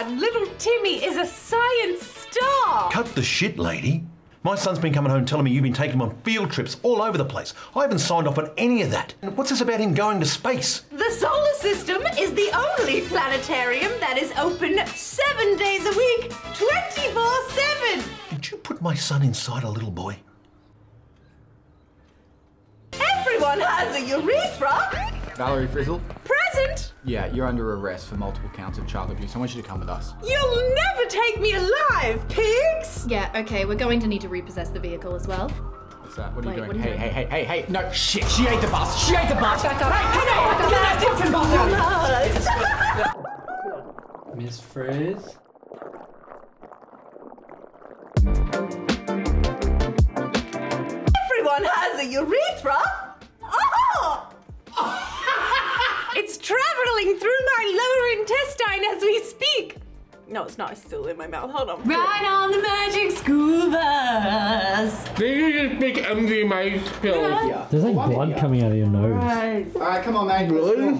son, little Timmy, is a science star. Cut the shit, lady. My son's been coming home telling me you've been taking him on field trips all over the place. I haven't signed off on any of that. And what's this about him going to space? The solar system is the only planetarium that is open 7 days a week, 24/7. Did you put my son inside a little boy? Everyone has a urethra. Valerie Frizzle. Present! Yeah, you're under arrest for multiple counts of child abuse. I want you to come with us. You'll never take me alive, pigs! Yeah, okay, we're going to need to repossess the vehicle as well. What's that? What are you doing? Hey, no, shit, she ate the bus! She ate the bus! Hey, hey, Miss Frizz? Everyone has a urethra! It's traveling through my lower intestine as we speak. No, it's not. It's still in my mouth. Hold on. Right on the magic school bus. They just make MDMA pills. Yeah. There's like blood coming out of your nose. All right, come on, man. Really?